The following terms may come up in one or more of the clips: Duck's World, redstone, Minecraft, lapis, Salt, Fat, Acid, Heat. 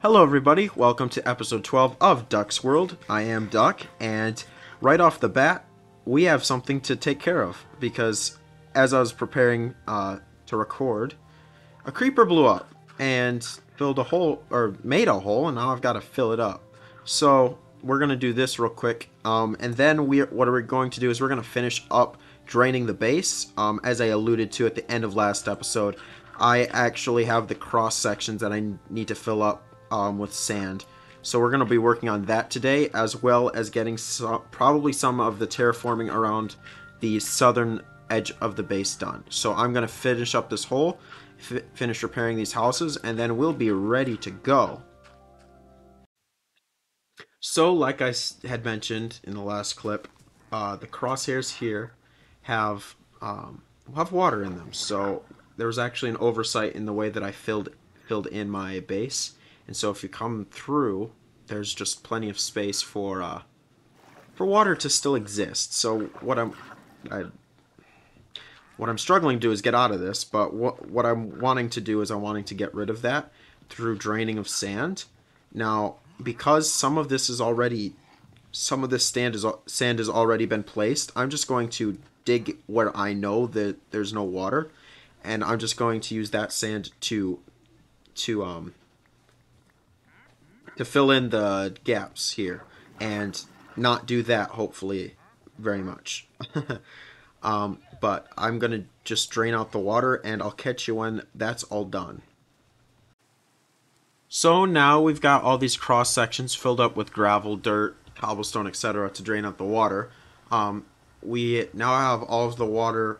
Hello everybody, welcome to episode 12 of Duck's World. I am Duck, and right off the bat, we have something to take care of, because as I was preparing to record, a creeper blew up and made a hole, and now I've got to fill it up. So we're going to do this real quick, and then what we're going to do is we're going to finish up draining the base. As I alluded to at the end of last episode, I actually have the cross sections that I need to fill up with sand, so we're going to be working on that today, as well as getting probably some of the terraforming around the southern edge of the base done. So I'm going to finish up this hole, finish repairing these houses, and then we'll be ready to go. So like I had mentioned in the last clip, the crosshairs here have water in them, so there was actually an oversight in the way that I filled in my base. And so if you come through, there's just plenty of space for water to still exist. So what I'm struggling to do is get out of this, but what I'm wanting to do is I'm wanting to get rid of that through draining of sand. Now, because some of this sand has already been placed, I'm just going to dig where I know that there's no water, and I'm just going to use that sand to fill in the gaps here, and not do that, hopefully, very much. But I'm going to just drain out the water, and I'll catch you when that's all done. So now we've got all these cross sections filled up with gravel, dirt, cobblestone, etc. to drain out the water. We now have all of the water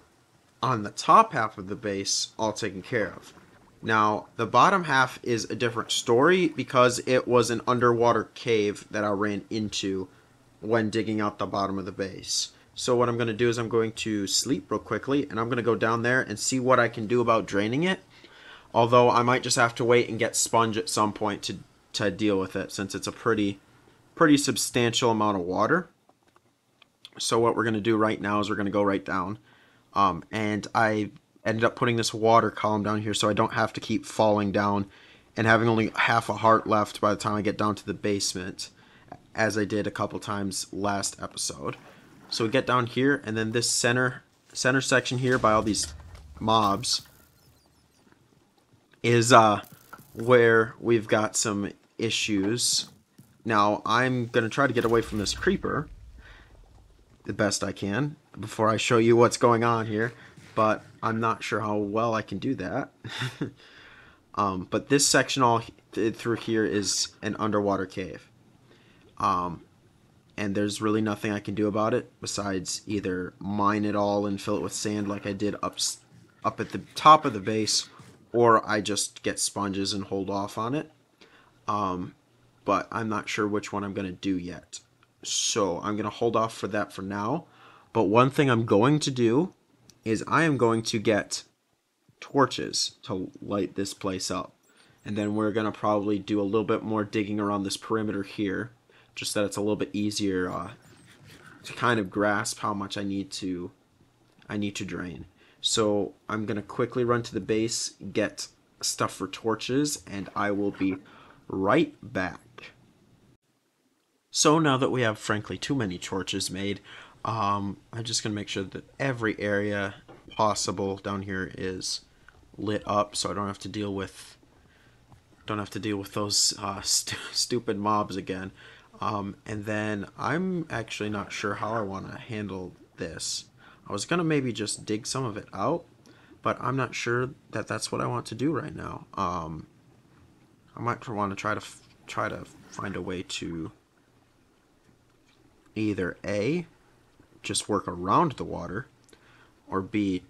on the top half of the base all taken care of. Now, the bottom half is a different story because it was an underwater cave that I ran into when digging out the bottom of the base. So what I'm going to do is I'm going to sleep real quickly, and I'm going to go down there and see what I can do about draining it. Although I might just have to wait and get sponge at some point to deal with it, since it's a pretty substantial amount of water. So what we're going to do right now is we're going to go right down. And I ended up putting this water column down here so I don't have to keep falling down and having only half a heart left by the time I get down to the basement, as I did a couple times last episode. So we get down here, and then this center section here by all these mobs is where we've got some issues. Now I'm gonna try to get away from this creeper the best I can before I show you what's going on here, but I'm not sure how well I can do that. But this section all through here is an underwater cave. And there's really nothing I can do about it besides either mine it all and fill it with sand like I did up at the top of the base, or I just get sponges and hold off on it. But I'm not sure which one I'm going to do yet. So I'm going to hold off for that for now. But one thing I'm going to do is I am going to get torches to light this place up. And then we're going to probably do a little bit more digging around this perimeter here, just that it's a little bit easier to kind of grasp how much I need to drain. So I'm going to quickly run to the base, get stuff for torches, and I will be right back. So now that we have, frankly, too many torches made, I'm just going to make sure that every area possible down here is lit up, so I don't have to deal with those stupid mobs again. And then I'm actually not sure how I want to handle this. I was going to maybe just dig some of it out, but I'm not sure that that's what I want to do right now. I might want to try to find a way to either A, just work around the water, or B,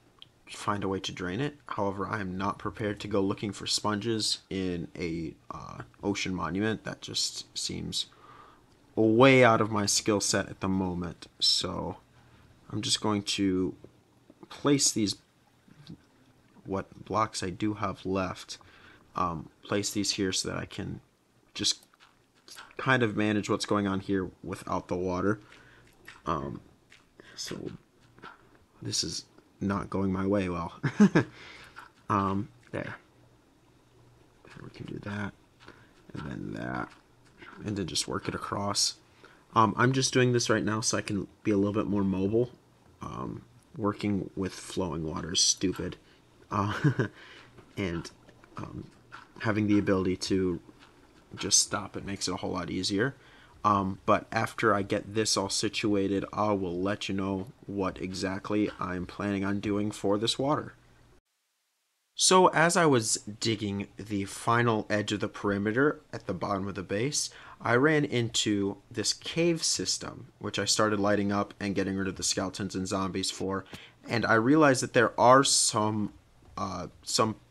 find a way to drain it. However, I am not prepared to go looking for sponges in a ocean monument. That just seems way out of my skill set at the moment. So I'm just going to place these, what blocks I do have left, place these here so that I can just kind of manage what's going on here without the water. So this is not going my way well. There. We can do that. and then that, and then just work it across. I'm just doing this right now so I can be a little bit more mobile. Working with flowing water is stupid. And having the ability to just stop it makes it a whole lot easier. But after I get this all situated, I will let you know what exactly I'm planning on doing for this water. So as I was digging the final edge of the perimeter at the bottom of the base, I ran into this cave system, which I started lighting up and getting rid of the skeletons and zombies for, and I realized that there are some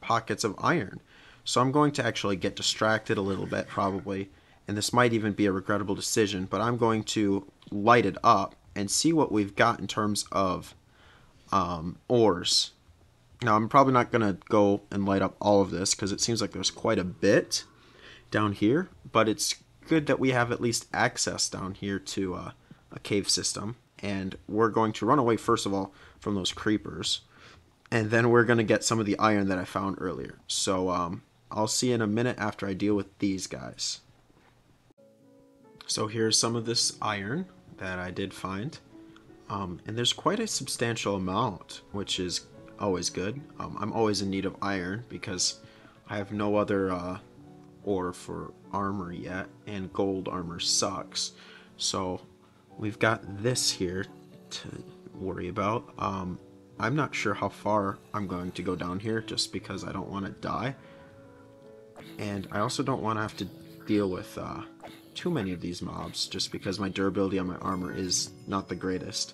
pockets of iron. So I'm going to actually get distracted a little bit, probably, and this might even be a regrettable decision, but I'm going to light it up and see what we've got in terms of ores. Now, I'm probably not going to go and light up all of this because it seems like there's quite a bit down here, but it's good that we have at least access down here to a cave system, and we're going to run away, first of all, from those creepers, and then we're going to get some of the iron that I found earlier. So, I'll see you in a minute after I deal with these guys. So here's some of this iron that I did find, and there's quite a substantial amount, which is always good. I'm always in need of iron because I have no other ore for armor yet, and gold armor sucks. So we've got this here to worry about. I'm not sure how far I'm going to go down here just because I don't want to die. And I also don't want to have to deal with too many of these mobs just because my durability on my armor is not the greatest.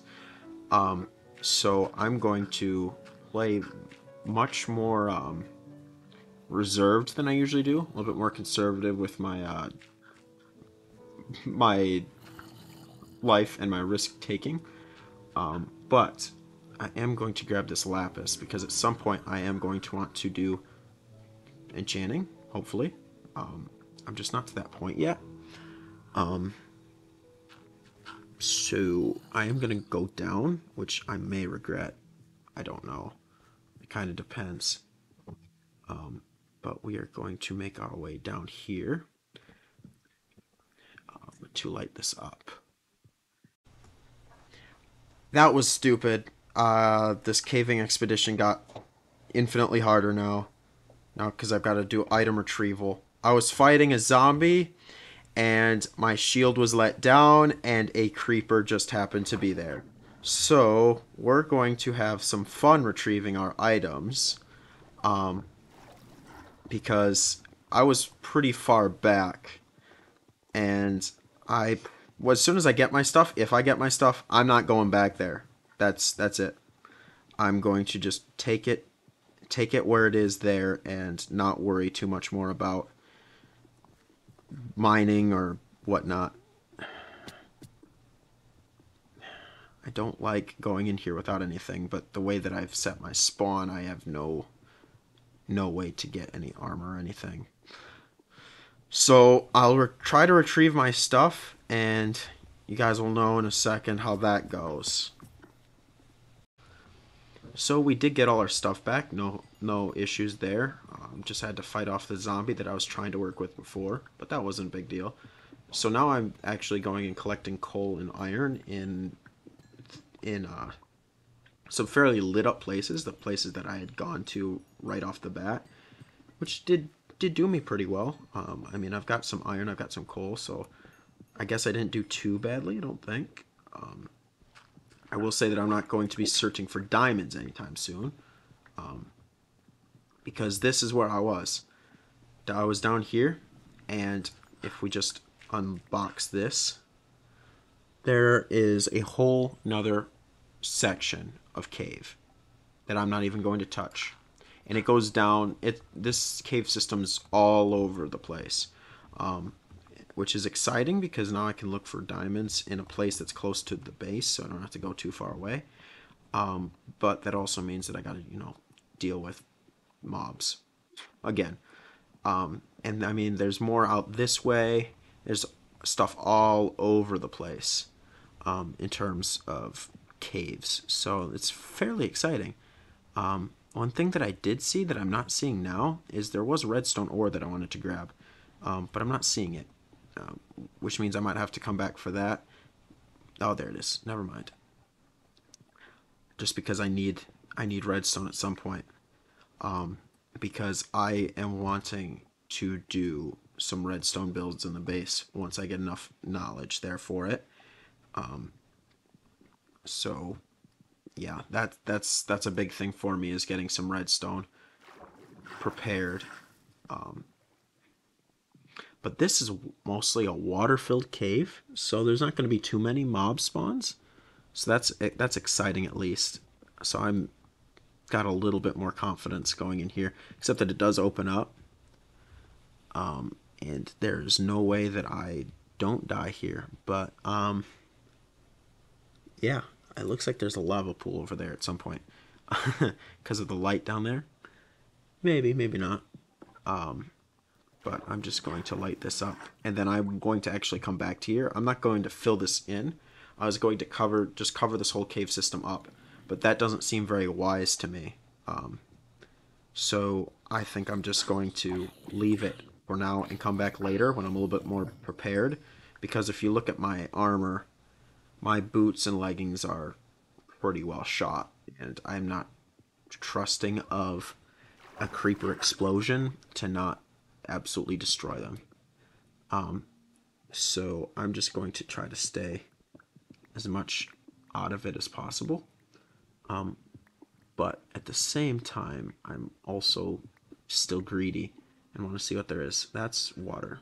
So I'm going to play much more reserved than I usually do, a little bit more conservative with my my life and my risk taking. But I am going to grab this lapis because at some point I am going to want to do enchanting, hopefully. I'm just not to that point yet. So I am gonna go down, which I may regret. I don't know. It kind of depends. But we are going to make our way down here to light this up. That was stupid. This caving expedition got infinitely harder now because I've got to do item retrieval. I was fighting a zombie and my shield was let down and a creeper just happened to be there. So we're going to have some fun retrieving our items, because I was pretty far back, and as soon as I get my stuff, if I get my stuff, I'm not going back there. That's it. I'm going to just take it where it is there, and not worry too much more about mining or whatnot. I don't like going in here without anything, but the way that I've set my spawn, I have no way to get any armor or anything. So I'll try to retrieve my stuff, and you guys will know in a second how that goes. So we did get all our stuff back, no issues there. Just had to fight off the zombie that I was trying to work with before, but that wasn't a big deal. So now I'm actually going and collecting coal and iron in some fairly lit up places, the places that I had gone to right off the bat, which did do me pretty well. I mean, I've got some iron, I've got some coal, so I guess I didn't do too badly, I don't think. I will say that I'm not going to be searching for diamonds anytime soon, because this is where I was. I was down here, and if we just unbox this, there is a whole nother section of cave that I'm not even going to touch. And it goes down, this cave system's all over the place, which is exciting because now I can look for diamonds in a place that's close to the base, so I don't have to go too far away. But that also means that I gotta, deal with mobs again. And I mean, there's more out this way. There's stuff all over the place. In terms of caves, so it's fairly exciting. One thing that I did see that I'm not seeing now is there was redstone ore that I wanted to grab. but I'm not seeing it, which means I might have to come back for that. Oh, there it is. Never mind. Just because I need redstone at some point, because I am wanting to do some redstone builds in the base once I get enough knowledge there for it. So yeah, that's a big thing for me, is getting some redstone prepared. But this is mostly a water-filled cave, so there's not going to be too many mob spawns. So that's exciting, at least. So I'm got a little bit more confidence going in here, except that it does open up. And there's no way that I don't die here. But yeah, it looks like there's a lava pool over there at some point because of the light down there. Maybe, maybe not. But I'm just going to light this up, and then I'm going to actually come back to here. I'm not going to fill this in. I was going to just cover this whole cave system up, but that doesn't seem very wise to me. So I think I'm just going to leave it for now and come back later when I'm a little bit more prepared, because if you look at my armor, my boots and leggings are pretty well shot, and I'm not trusting of a creeper explosion to not absolutely destroy them. So I'm just going to try to stay as much out of it as possible, but at the same time I'm also still greedy and want to see what there is. That's water.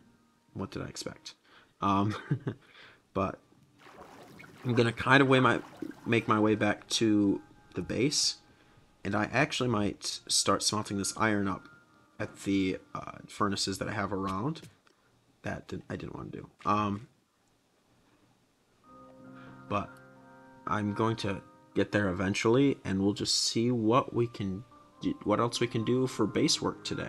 What did I expect? But I'm gonna kind of make my way back to the base, and I actually might start smelting this iron up at the furnaces that I have around. That I didn't want to do. But I'm going to get there eventually, and we'll just see what we can do, what else we can do for base work today.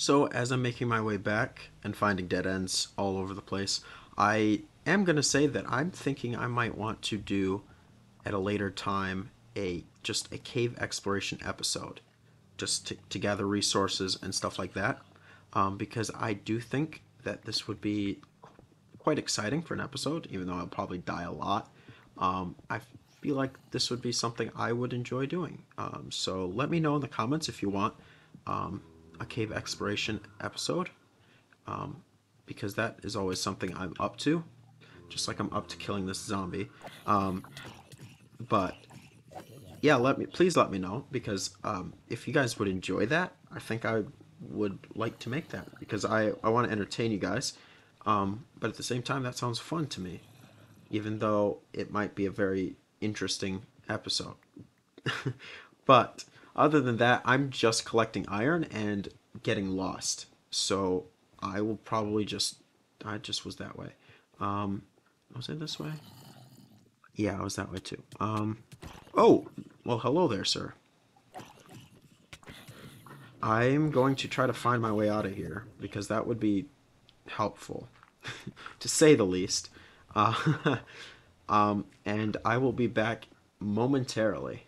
So as I'm making my way back and finding dead ends all over the place, I am going to say that I'm thinking I might want to do at a later time just a cave exploration episode, just to gather resources and stuff like that, because I do think that this would be quite exciting for an episode, even though I'll probably die a lot. I feel like this would be something I would enjoy doing, so let me know in the comments if you want a cave exploration episode, because that is always something I'm up to, just like I'm up to killing this zombie. But yeah, please let me know, because if you guys would enjoy that, I think I would like to make that, because I want to entertain you guys, but at the same time that sounds fun to me, even though it might be a very interesting episode. But other than that, I'm just collecting iron and getting lost, so I will probably I just was that way. Was I this way? Yeah, I was that way too. Oh, well, hello there, sir. I'm going to try to find my way out of here, because that would be helpful, to say the least. And I will be back momentarily.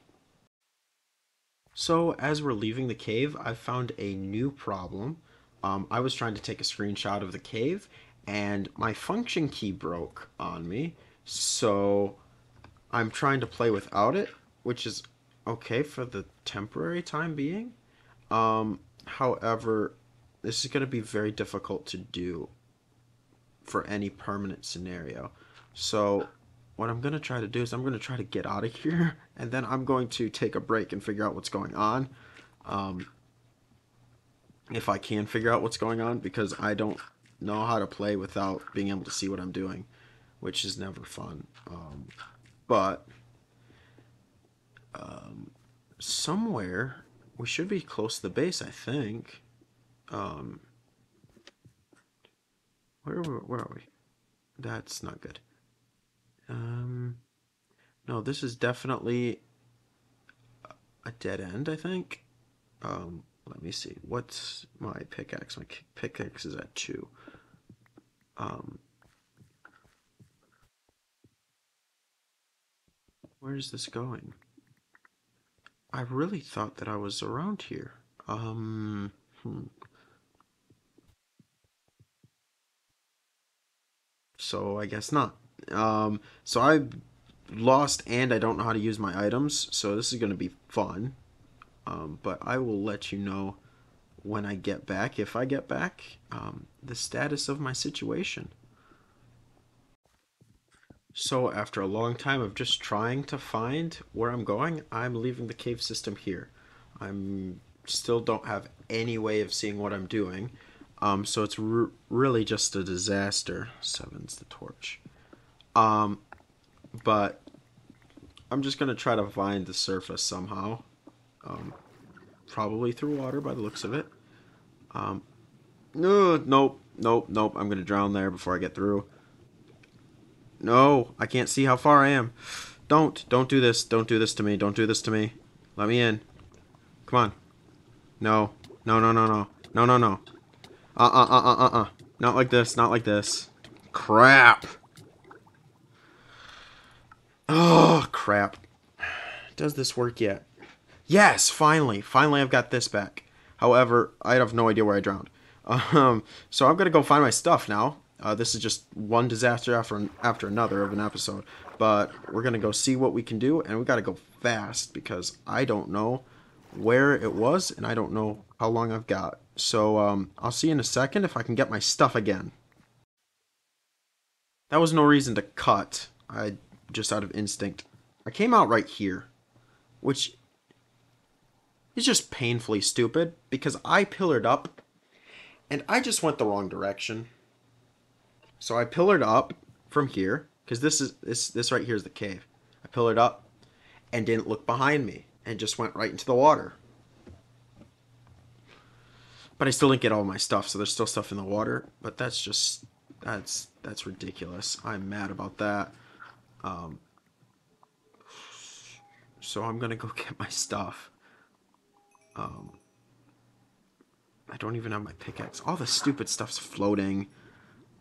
So as we're leaving the cave, I found a new problem. I was trying to take a screenshot of the cave, and my function key broke on me, so I'm trying to play without it, which is okay for the temporary time being. However, this is going to be very difficult to do for any permanent scenario. So what I'm going to try to do is I'm going to try to get out of here, and then I'm going to take a break and figure out what's going on. If I can figure out what's going on, because I don't know how to play without being able to see what I'm doing, which is never fun. But somewhere we should be close to the base, I think. Where are we? That's not good. No, this is definitely a dead end, I think. Let me see. What's my pickaxe? My pickaxe is at 2. Where is this going? I really thought that I was around here. so I guess not. So I lost and I don't know how to use my items, so this is going to be fun. But I will let you know when I get back, if I get back, the status of my situation. So after a long time of just trying to find where I'm going, I'm leaving the cave system here. I'm still don't have any way of seeing what I'm doing. So it's really just a disaster. Seven's the torch. But I'm just going to try to find the surface somehow. Probably through water by the looks of it. No, nope, nope, nope. I'm going to drown there before I get through. No, I can't see how far I am. Don't do this. Don't do this to me. Don't do this to me. Let me in. Come on. No, no, no, no, no, no, no, no. Not like this, not like this. Crap. Oh, crap. Does this work yet? Yes, finally. Finally, I've got this back. However, I have no idea where I drowned. So I'm going to go find my stuff now. This is just one disaster after another of an episode. But we're going to go see what we can do. And we got to go fast because I don't know where it was. And I don't know how long I've got. So I'll see you in a second if I can get my stuff again. That was no reason to cut. I just out of instinct. I came out right here. Which is just painfully stupid. Because I pillared up. And I just went the wrong direction. So I pillared up from here, because this right here is the cave. I pillared up and didn't look behind me and just went right into the water. But I still didn't get all my stuff, so there's still stuff in the water. But that's just, that's ridiculous. I'm mad about that. So I'm going to go get my stuff. I don't even have my pickaxe. All the stupid stuff's floating.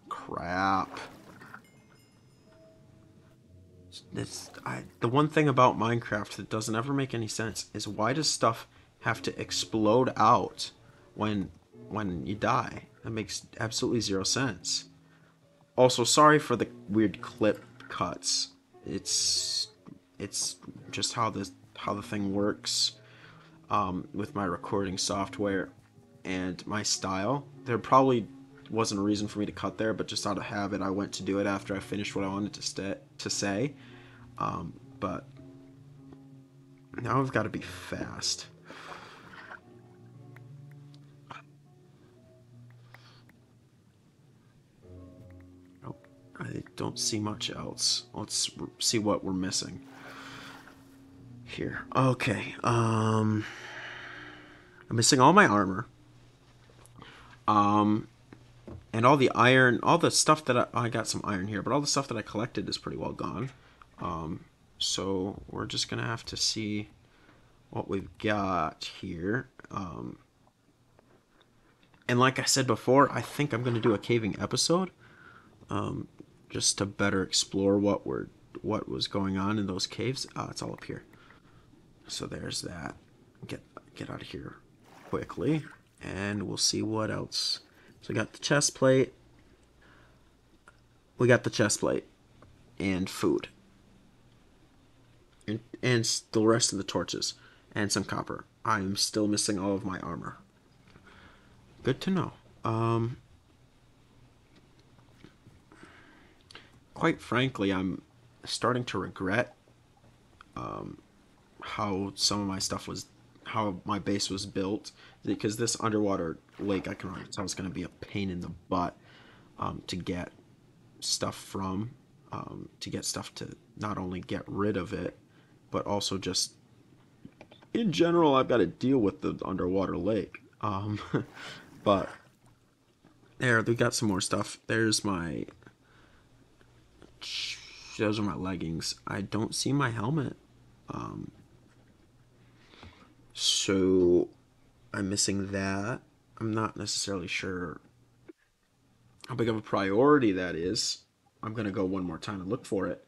Crap. The one thing about Minecraft that doesn't ever make any sense is why does stuff have to explode out when you die? That makes absolutely zero sense. Also, sorry for the weird clip cuts. It's just how the thing works with my recording software and my style. They're probably wasn't a reason for me to cut there, but just out of habit, I went to do it after I finished what I wanted to say. But now I've got to be fast. Oh, I don't see much else. Let's see what we're missing here. Okay. I'm missing all my armor. And all the iron, all the stuff that I got some iron here, but all the stuff that I collected is pretty well gone. So we're just going to have to see what we've got here. And like I said before, I think I'm going to do a caving episode just to better explore what was going on in those caves. It's all up here. So there's that. Get out of here quickly, and we'll see what else. So we got the chest plate. We got the chest plate and food. And the rest of the torches and some copper. I'm still missing all of my armor. Good to know. Quite frankly, I'm starting to regret how some of my stuff was how my base was built, because this underwater lake, I can already tell it's going to be a pain in the butt to get stuff from, to get stuff to not only get rid of it, but also just in general, I've got to deal with the underwater lake. But there, we got some more stuff. There's my, those are my leggings. I don't see my helmet. So I'm missing that. I'm not necessarily sure how big of a priority that is. I'm going to go one more time and look for it.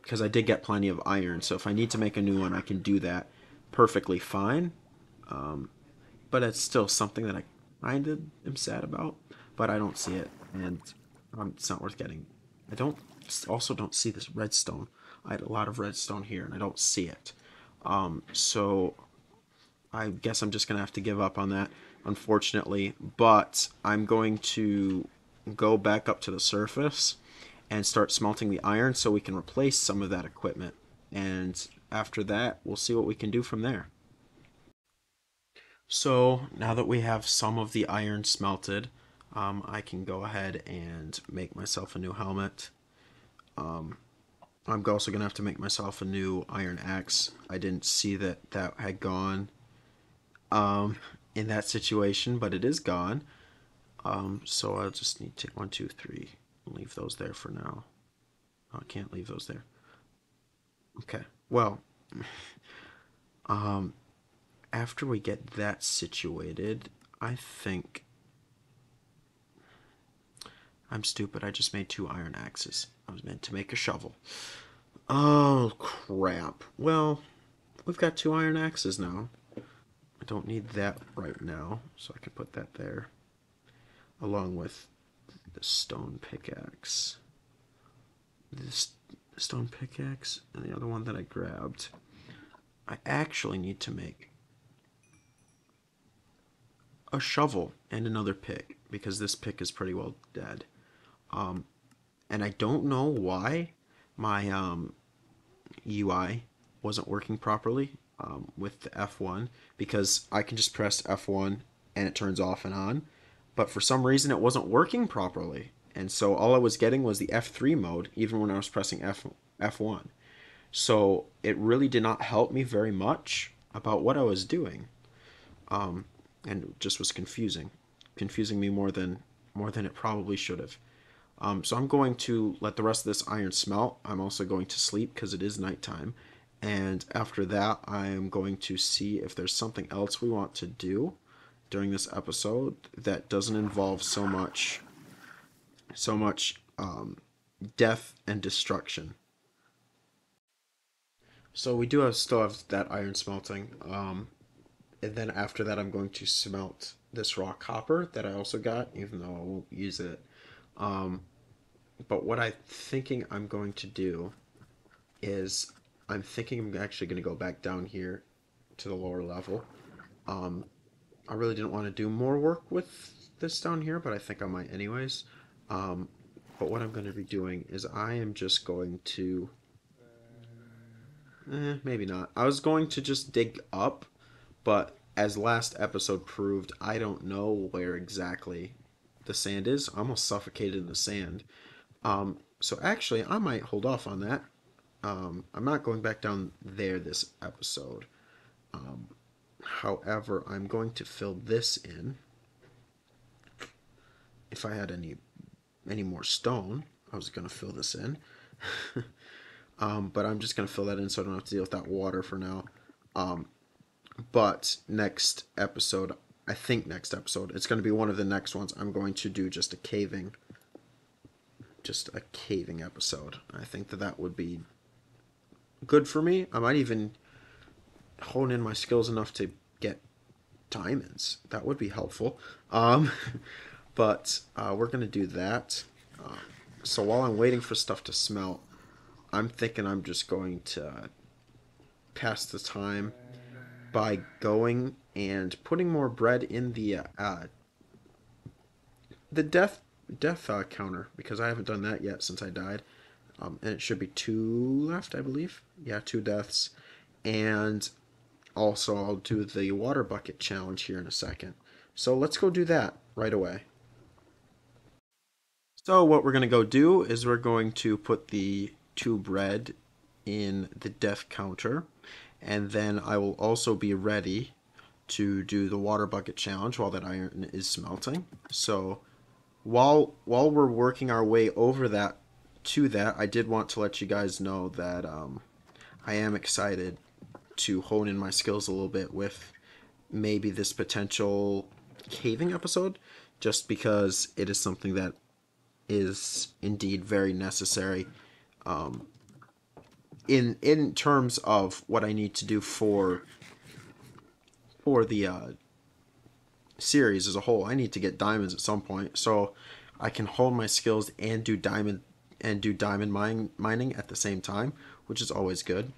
Because I did get plenty of iron. So if I need to make a new one, I can do that perfectly fine. But it's still something that I kind of am sad about. But I don't see it. And It's not worth getting. I also don't see this redstone. I had a lot of redstone here, and I don't see it. So I guess I'm just going to have to give up on that, unfortunately. But I'm going to go back up to the surface and start smelting the iron so we can replace some of that equipment. And after that, we'll see what we can do from there. So now that we have some of the iron smelted, I can go ahead and make myself a new helmet. I'm also going to have to make myself a new iron axe. I didn't see that that had gone in that situation, but it is gone. So I'll just need to take 1, 2, 3, leave those there for now. Oh, I can't leave those there. Okay, well, after we get that situated, I think... I'm stupid, I just made 2 iron axes. I was meant to make a shovel. Oh, crap. Well, we've got 2 iron axes now. I don't need that right now, so I can put that there, along with the stone pickaxe. This stone pickaxe and the other one that I grabbed. I actually need to make a shovel and another pick, because this pick is pretty well dead. And I don't know why my UI wasn't working properly with the F1, because I can just press F1 and it turns off and on, but for some reason it wasn't working properly, and so all I was getting was the F3 mode even when I was pressing F1. So it really did not help me very much about what I was doing, and it just was confusing me more than it probably should have. So I'm going to let the rest of this iron smelt. I'm also going to sleep because it is nighttime. And after that, I'm going to see if there's something else we want to do during this episode that doesn't involve so much death and destruction. So we do still have that iron smelting. And then after that, I'm going to smelt this raw copper that I also got, even though I won't use it. But what I'm thinking I'm going to do is I'm thinking I'm actually going to go back down here to the lower level. I really didn't want to do more work with this down here, but I think I might anyways. But what I'm going to be doing is I am just going to... maybe not. I was going to just dig up, but as last episode proved, I don't know where exactly the sand is. I almost suffocated in the sand. So actually, I might hold off on that. I'm not going back down there this episode. However, I'm going to fill this in. If I had any more stone, I was going to fill this in. But I'm just going to fill that in so I don't have to deal with that water for now. But next episode... I think next episode, it's going to be one of the next ones, I'm going to do just a caving episode. I think that would be good for me. I might even hone in my skills enough to get diamonds. That would be helpful. But we're going to do that. So while I'm waiting for stuff to smelt, I'm thinking I'm just going to pass the time by going and putting more bread in the death counter, because I haven't done that yet since I died, and it should be 2 left, I believe. Yeah, 2 deaths, and also I'll do the water bucket challenge here in a second. So let's go do that right away. So what we're gonna go do is we're going to put the 2 bread in the death counter. And then I will also be ready to do the water bucket challenge while that iron is smelting. So while we're working our way over that to that, I did want to let you guys know that I am excited to hone in my skills a little bit with maybe this potential caving episode, just because it is something that is indeed very necessary. In terms of what I need to do for the series as a whole. I need to get diamonds at some point, so I can hone my skills and do diamond mining at the same time, which is always good.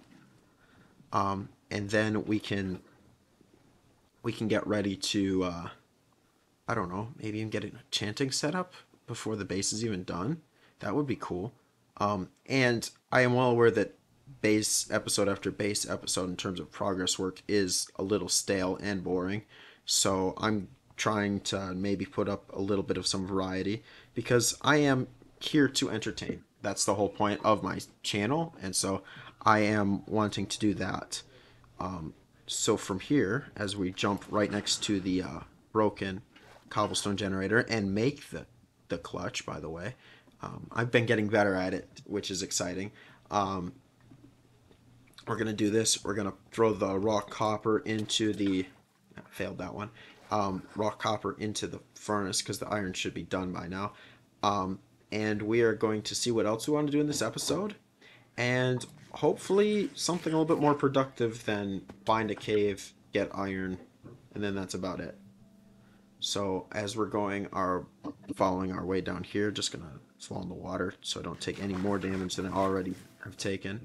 And then we can get ready to, I don't know, maybe even get an enchanting setup before the base is even done. That would be cool. And I am well aware that base episode after base episode in terms of progress work is a little stale and boring. So I'm trying to maybe put up a little bit of some variety, because I am here to entertain. That's the whole point of my channel. And so I am wanting to do that. So from here, as we jump right next to the broken cobblestone generator and make the clutch, by the way, I've been getting better at it, which is exciting. We're going to do this. We're going to throw the raw copper into the... I failed that one. Raw copper into the furnace, because the iron should be done by now. And we are going to see what else we want to do in this episode. And hopefully something a little bit more productive than find a cave, get iron, and then that's about it. So as we're going, following our way down here, just going to fall in the water so I don't take any more damage than I already have taken.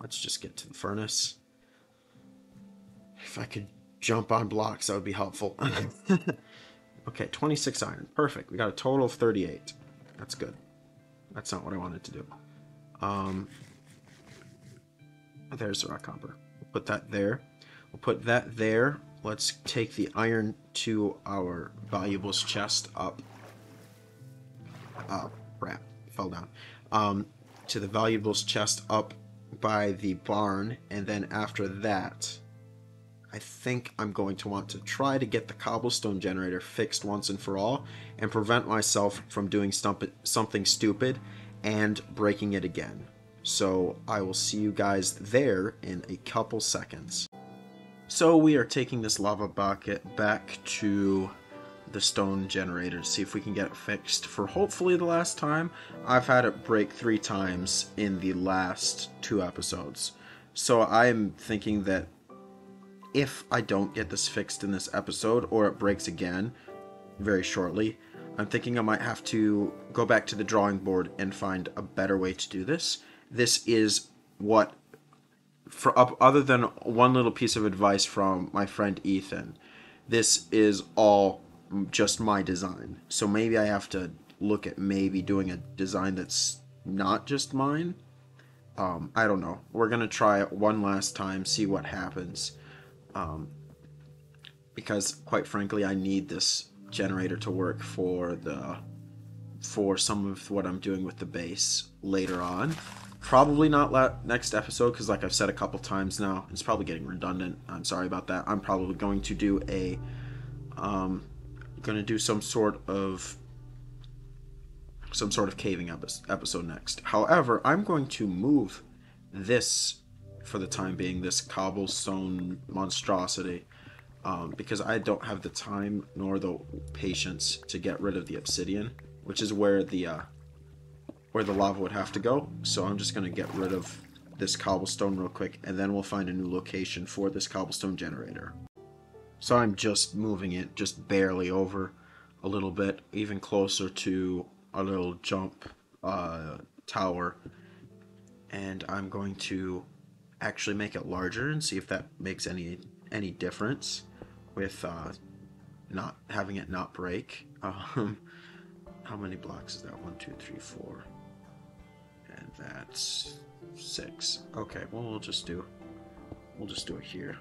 Let's just get to the furnace. If I could jump on blocks, that would be helpful. Okay, 26 iron. Perfect. We got a total of 38. That's good. That's not what I wanted to do. There's the rock copper. We'll put that there. We'll put that there. Let's take the iron to our valuables chest up. Crap. Fell down. To the valuables chest up by the barn, and then after that I think I'm going to want to try to get the cobblestone generator fixed once and for all and prevent myself from doing something stupid and breaking it again. So I will see you guys there in a couple seconds. So we are taking this lava bucket back to the stone generator to see if we can get it fixed for hopefully the last time. I've had it break 3 times in the last 2 episodes. So I'm thinking that if I don't get this fixed in this episode, or it breaks again very shortly, I'm thinking I might have to go back to the drawing board and find a better way to do this. This is what, other than one little piece of advice from my friend Ethan, this is all just my design. So maybe I have to look at maybe doing a design that's not just mine. I don't know. We're going to try it one last time, see what happens. Because quite frankly, I need this generator to work for some of what I'm doing with the base later on. Probably not next episode, because like I've said a couple times now, it's probably getting redundant. I'm sorry about that. I'm probably going to do a, some sort of caving episode next. However, I'm going to move this for the time being, this cobblestone monstrosity, because I don't have the time nor the patience to get rid of the obsidian, which is where the lava would have to go. So I'm just going to get rid of this cobblestone real quick, and then we'll find a new location for this cobblestone generator. So I'm just moving it just barely over a little bit, even closer to a little jump tower, and I'm going to actually make it larger and see if that makes any difference with not having it not break. How many blocks is that? 1, 2, 3, 4, and that's 6. Okay, well we'll just do it here.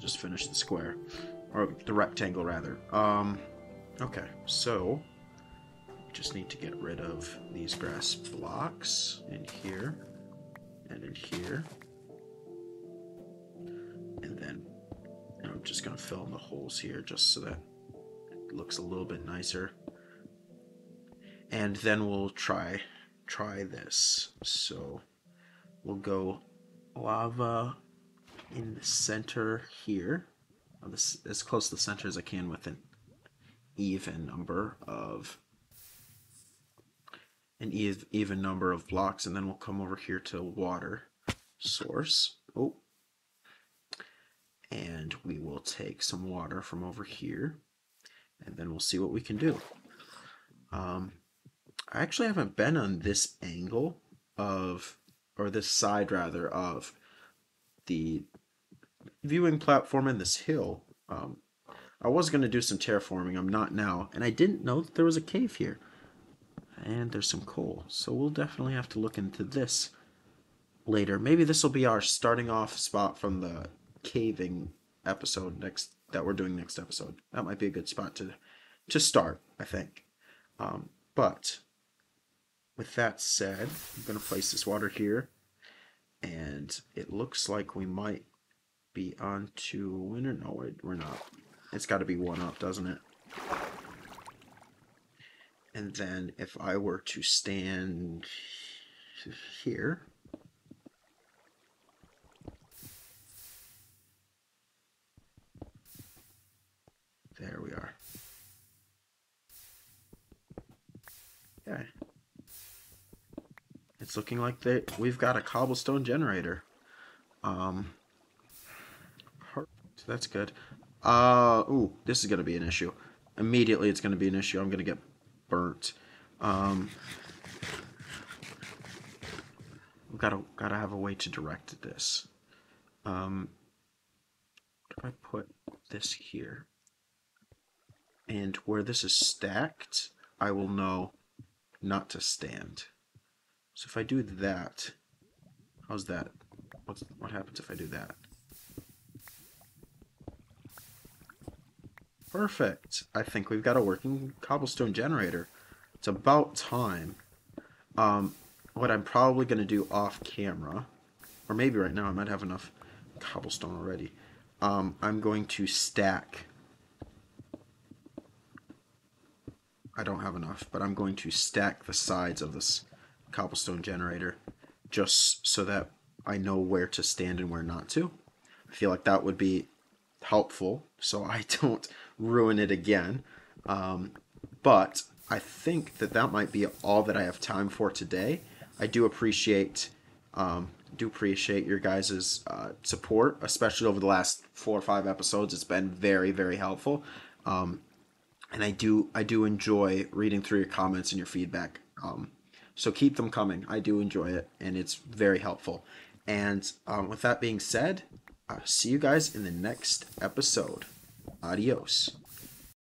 Just finish the square, or the rectangle rather. Okay, so just need to get rid of these grass blocks in here and in here, and then I'm just going to fill in the holes here just so that it looks a little bit nicer, and then we'll try this. So we'll go lava in the center here, as close to the center as I can with an even number of blocks, and then we'll come over here to water source. Oh, And we will take some water from over here, and then we'll see what we can do. I actually haven't been on this angle of, or this side rather, of the viewing platform and this hill. I was going to do some terraforming. I'm not now, and I didn't know that there was a cave here. And there's some coal, so we'll definitely have to look into this later. Maybe this will be our starting off spot from the caving episode that we're doing next episode. That might be a good spot to start, I think. But with that said, I'm going to place this water here, and it looks like we might be on to winter. No, we're not. It's got to be one up, doesn't it? And then if I were to stand here, there we are. Okay. It's looking like we've got a cobblestone generator. That's good. Ooh, this is going to be an issue. Immediately it's going to be an issue. I'm going to get burnt. We've got to have a way to direct this. I put this here, and where this is stacked, I will know not to stand. So if I do that, how's that? What happens if I do that? Perfect. I think we've got a working cobblestone generator. It's about time. What I'm probably going to do off camera, or maybe right now, I might have enough cobblestone already. I'm going to stack. I don't have enough, but I'm going to stack the sides of this cobblestone generator just so that I know where to stand and where not to. I feel like that would be helpful, so I don't ruin it again. But I think that might be all that I have time for today. I do appreciate your guys's support, especially over the last 4 or 5 episodes. It's been very, very helpful, and I do enjoy reading through your comments and your feedback. So keep them coming. I do enjoy it, and it's very helpful. And with that being said, I'll see you guys in the next episode. Adios.